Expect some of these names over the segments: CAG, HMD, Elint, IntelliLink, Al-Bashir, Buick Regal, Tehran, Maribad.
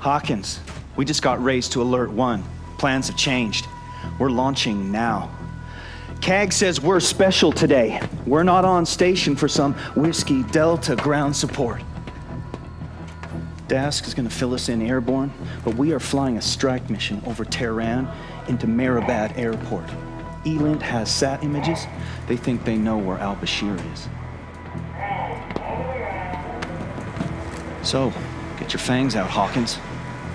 Hawkins, we just got raised to Alert 1. Plans have changed. We're launching now. CAG says we're special today. We're not on station for some Whiskey Delta ground support. Dask is going to fill us in airborne, but we are flying a strike mission over Tehran into Maribad airport. Elint has sat images. They think they know where Al-Bashir is. So, get your fangs out, Hawkins.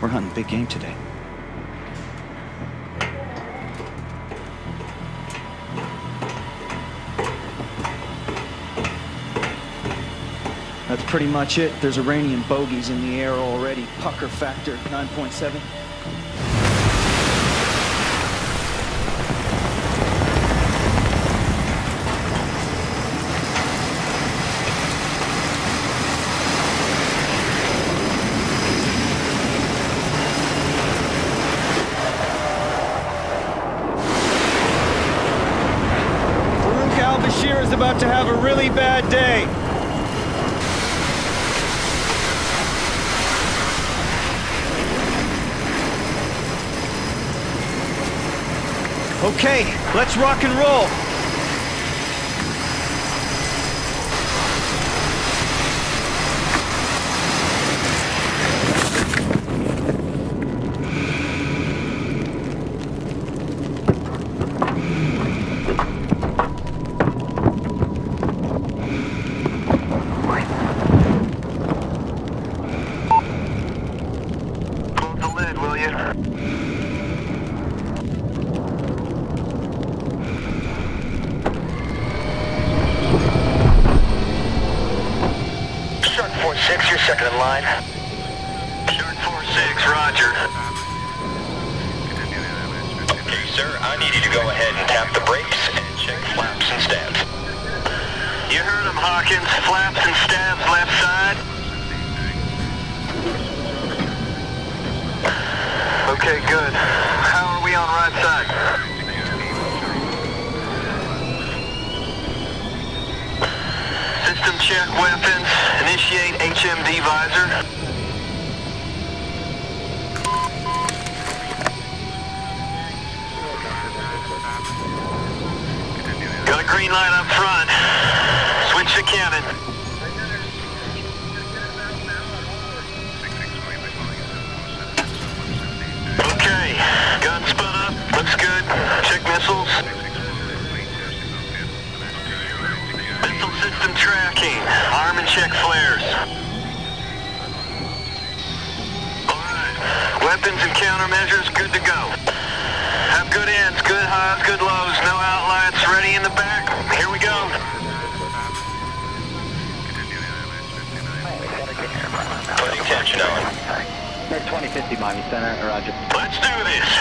We're hunting big game today. That's pretty much it. There's Iranian bogeys in the air already. Pucker factor 9.7. Farouk Al-Bashir is about to have a really bad day. Okay, let's rock and roll. Hold the lid, will you? Second in line. Shark 4-6, roger. Okay, sir, I need you to go ahead and tap the brakes and check flaps and stabs. You heard him, Hawkins. Flaps and stabs left side. Okay, good. How are we on right side? System check weapons. Initiate HMD visor. Got a green light up front. Switch to cannon. Okay, gun spun up. Looks good. Check missiles. Missile system tracking. Arm and check flares. Alright. Weapons and countermeasures good to go. Have good ends, good highs, good lows, no outlets, ready in the back. Here we go. Putting tension on. Mid 2050 Miami Center, roger. Let's do this.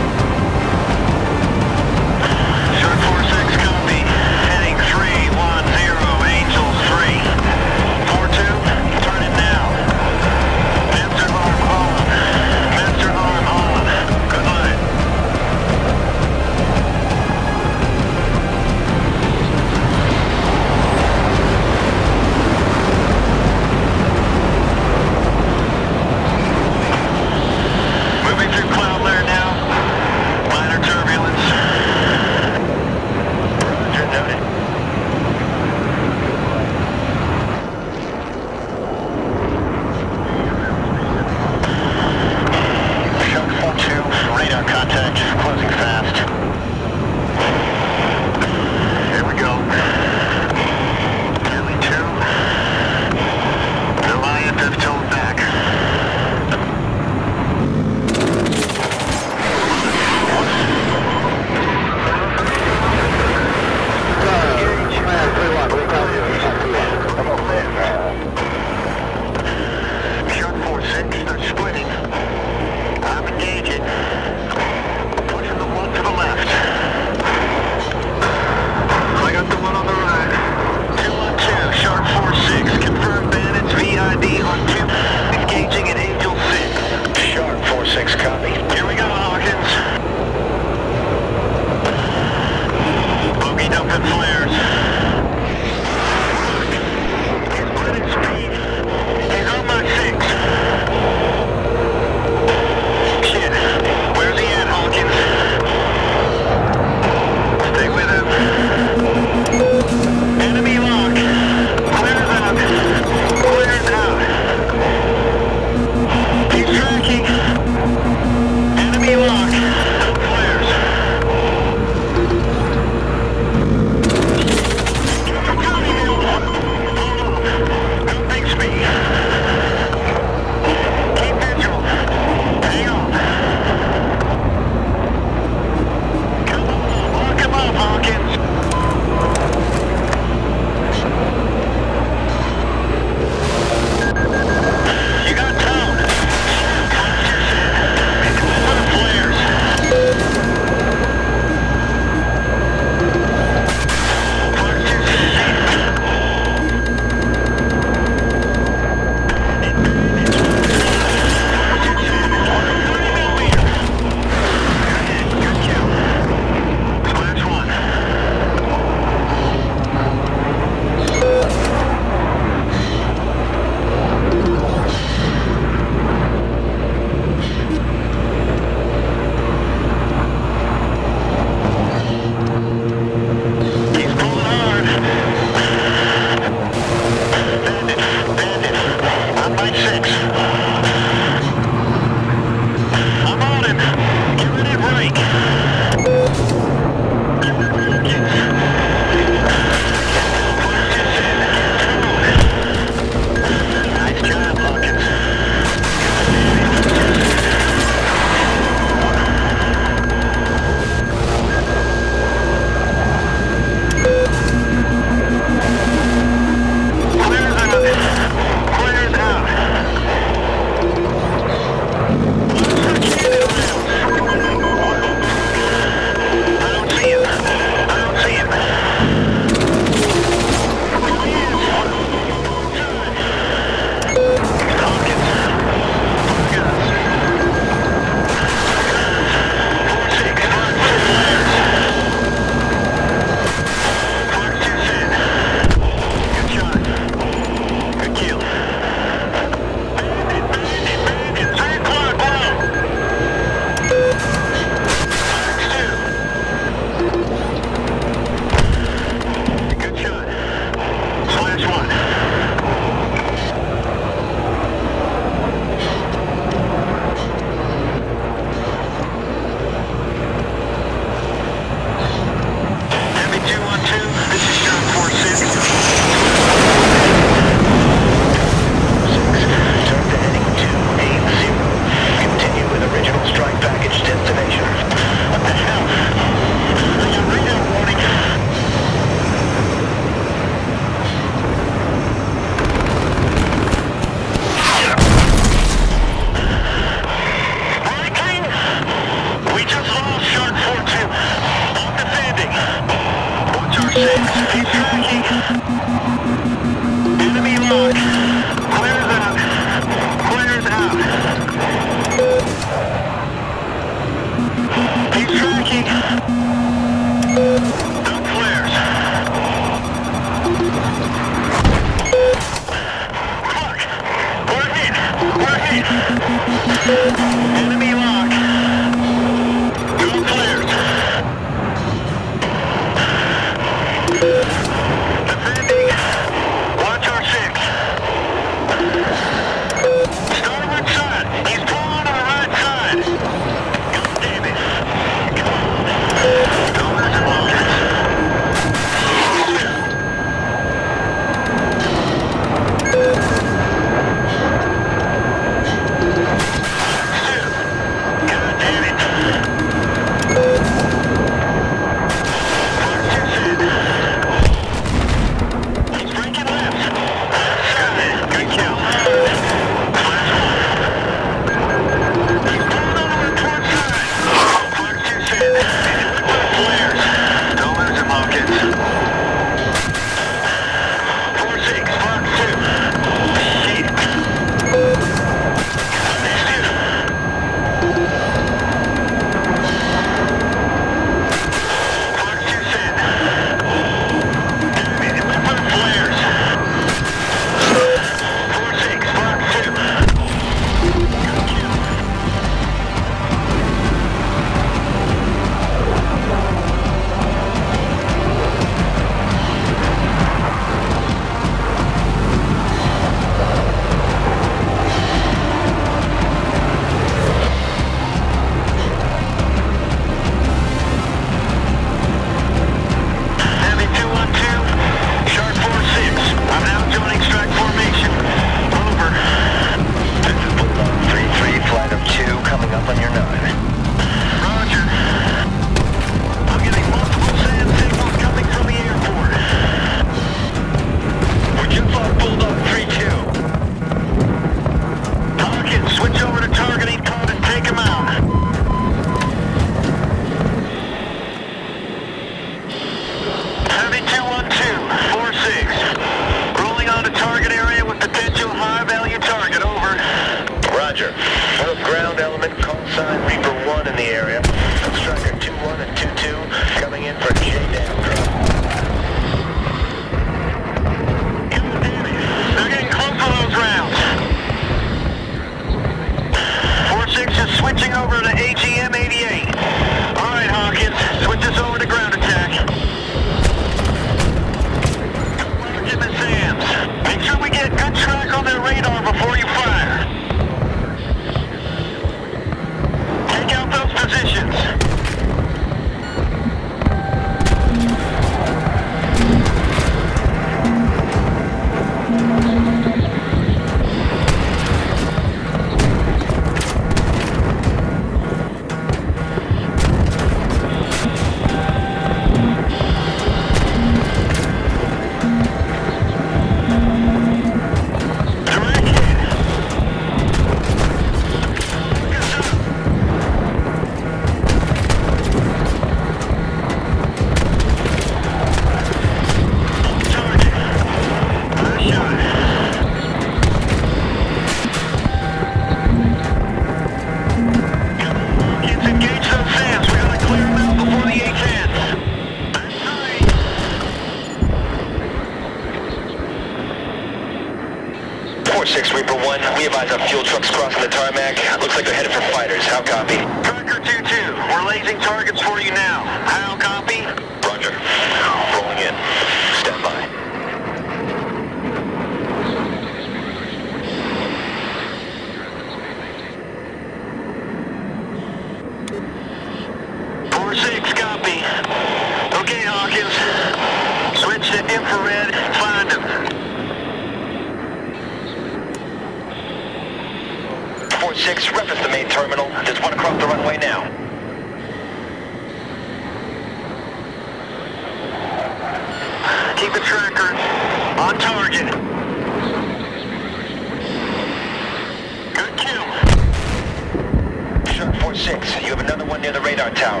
Tower.